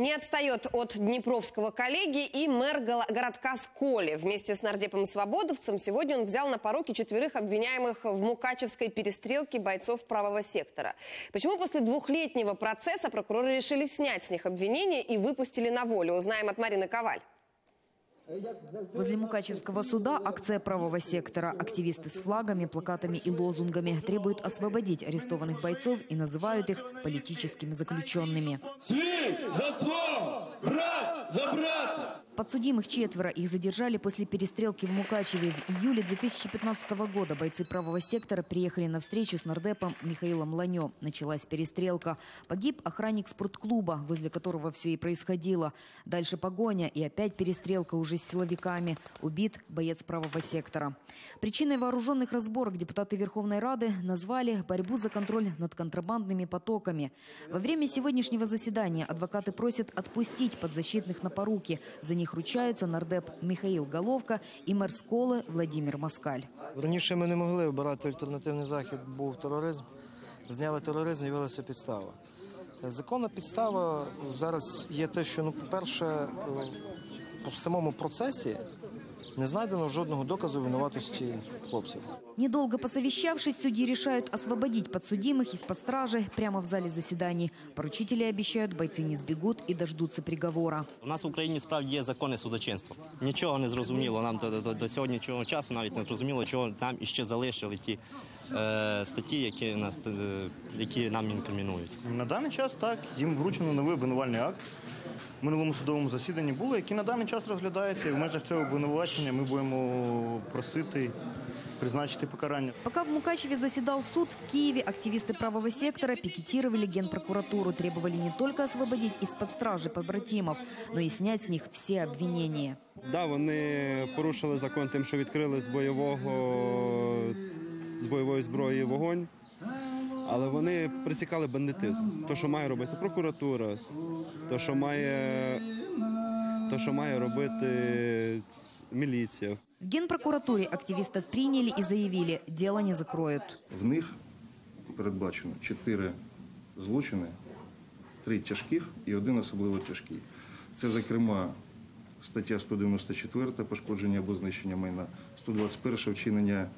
Не отстает от днепровского коллеги и мэр городка Сколи. Вместе с нардепом-свободовцем сегодня он взял на поруки 4 обвиняемых в мукачевской перестрелке бойцов правого сектора. Почему после двухлетнего процесса прокуроры решили снять с них обвинения и выпустили на волю? Узнаем от Марины Коваль. Возле мукачевского суда акция правого сектора. Активисты с флагами, плакатами и лозунгами требуют освободить арестованных бойцов и называют их политическими заключенными. Подсудимых 4, их задержали после перестрелки в Мукачеве. В июле 2015 года бойцы правого сектора приехали на встречу с нардепом Михаилом Ланё. Началась перестрелка. Погиб охранник спортклуба, возле которого все и происходило. Дальше погоня и опять перестрелка уже с силовиками. Убит боец правого сектора. Причиной вооруженных разборок депутаты Верховной Рады назвали борьбу за контроль над контрабандными потоками. Во время сегодняшнего заседания адвокаты просят отпустить подзащитных на поруки. За них ручаются нардеп Михаил Головка и мэр Сколи Владимир Москаль. Раніше ми не могли обирати альтернативний захід, був тероризм. Зняли тероризм, з'явилася підстава. Законна підстава зараз є те, що, по-перше, в самому процесі не знайдено жодного доказу винуватості хлопців. Недолго посовещавшись, судьи решают освободить подсудимых из-под стражи прямо в зале заседаний. Поручители обещают, бойцы не сбегут и дождутся приговора. У нас в Украине справді є закони судочинства. Нічого не зрозуміло нам до сьогоднішнього часу, навіть не зрозуміло, чого нам іще залишили ті статті, які нам інкримінують. На даний час так, їм вручено новий обвинувальний акт. В минулому судовому засіданні було, який на даний час розглядається. І в межах цього обвинувачення ми будемо просити призначить покарание. Пока в Мукачеве заседал суд, в Киеве активисты правого сектора пикетировали Генпрокуратуру, требовали не только освободить из-под стражи побратимов, но и снять с них все обвинения. Да, вони порушили закон тим, що відкрили з бойової зброї вогонь, але вони пресікали бандитизм. То, що має робити прокуратура, то, що має робити міліція. В Генпрокуратуре активистов приняли и заявили, дело не закроют. В них передбачено 4 злочини, 3 тяжких и 1 особливо тяжкий. Це, зокрема, стаття 194 «Пошкодження або знищення майна», 121 «Вчинення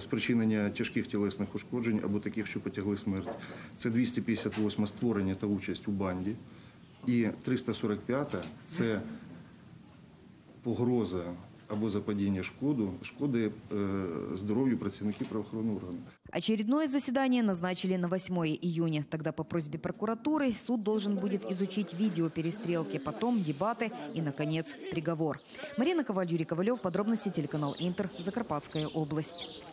спричинення тяжких тілесних ушкоджень або таких, що потягли смерть». Це 258 «Створення та участь у банді» і 345 це погроза або западение шкоды здоровью працівників правоохранного органа. Очередное заседание назначили на 8 июня. Тогда по просьбе прокуратуры суд должен будет изучить видео перестрелки, потом дебаты и, наконец, приговор. Марина Коваль, Юрий Ковалев, подробности телеканал Интер, Закарпатская область.